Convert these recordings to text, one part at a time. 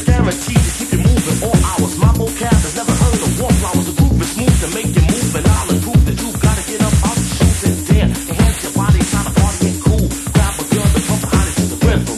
is guaranteed to keep you moving all hours. My vocab has never heard of war flowers. The groove is smooth to make you move, and I'll improve that you've got to get up out your shoes and dance. Enhance your body, try to party and cool. Grab a gun to pump out into the rhythm.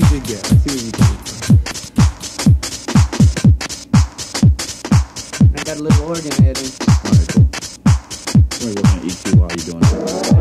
can dig it. I see what you can do. I got a little organ heading. Alright, cool. I'm gonna work on E2 while you're doing it.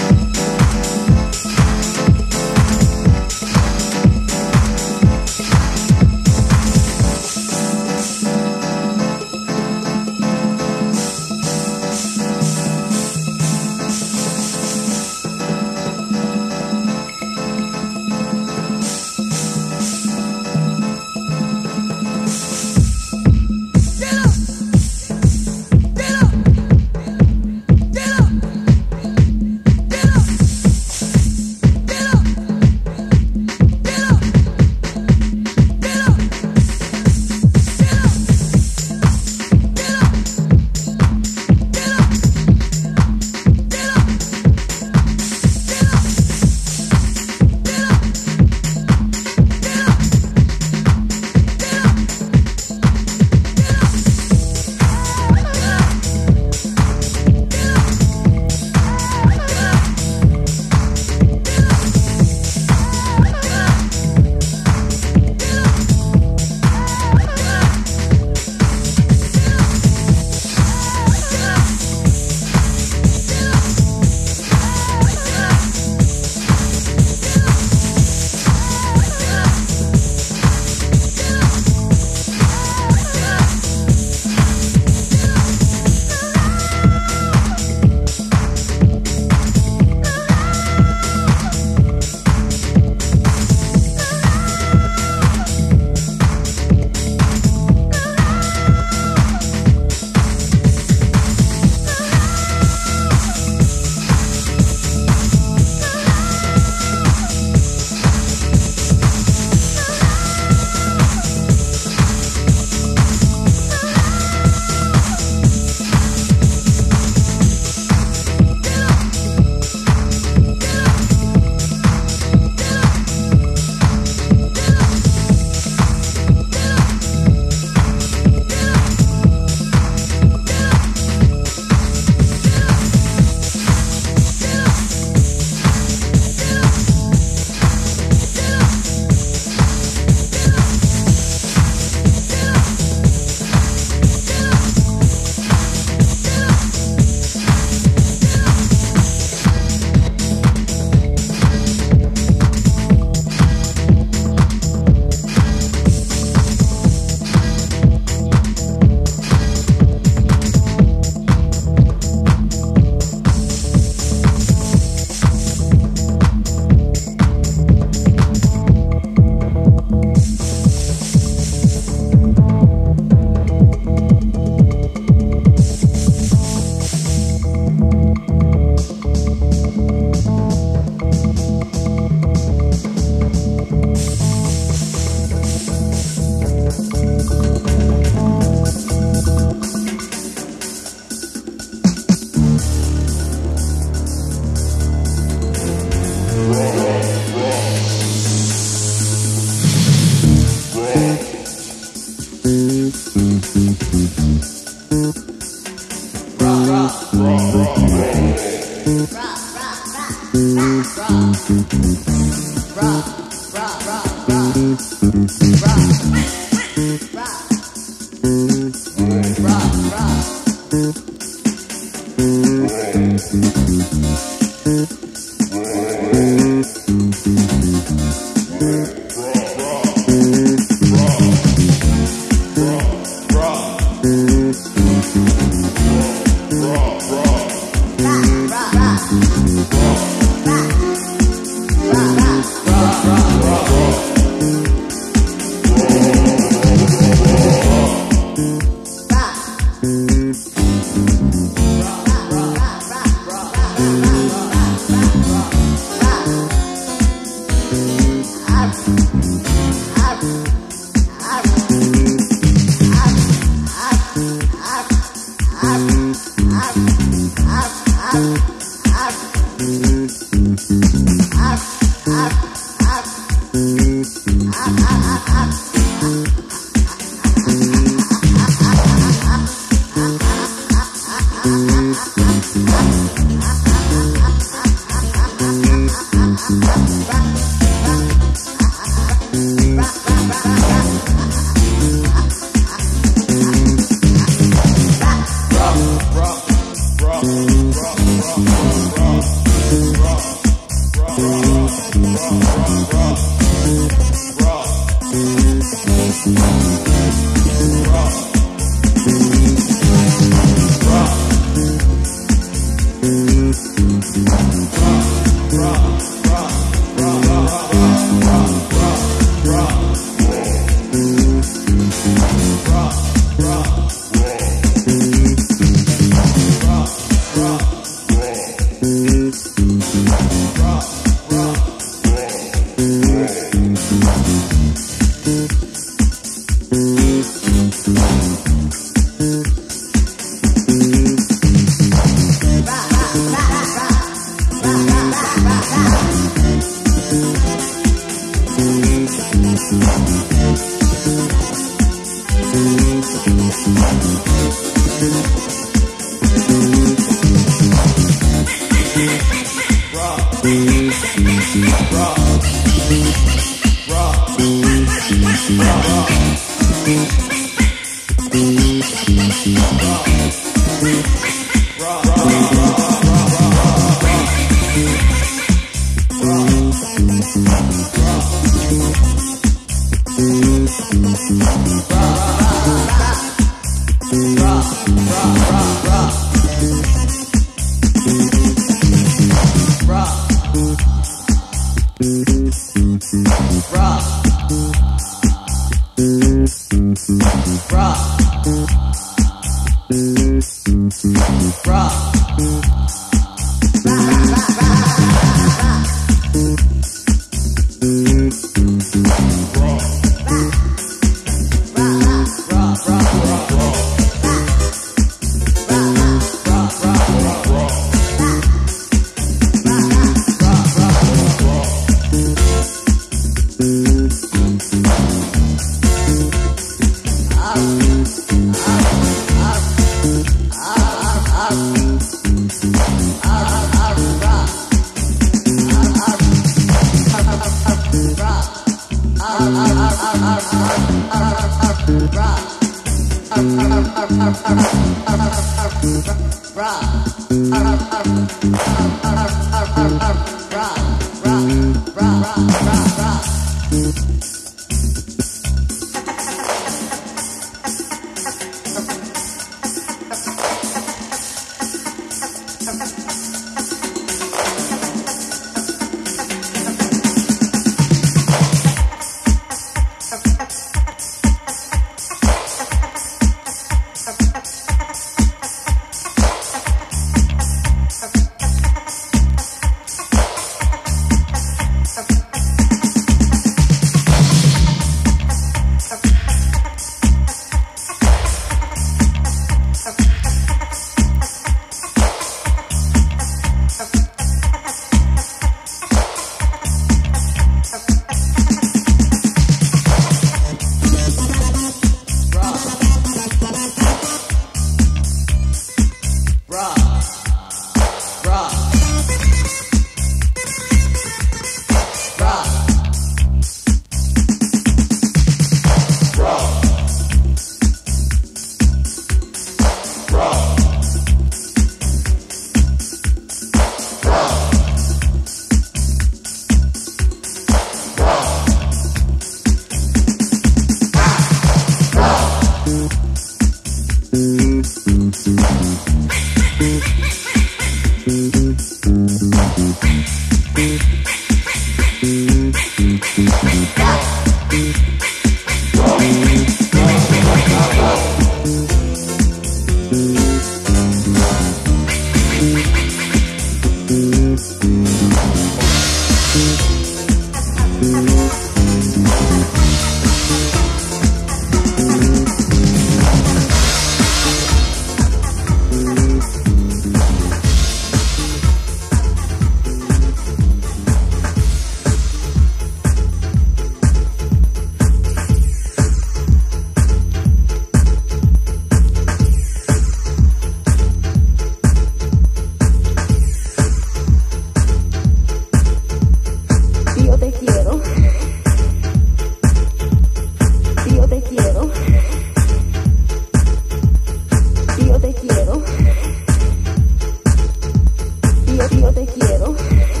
Yo te quiero.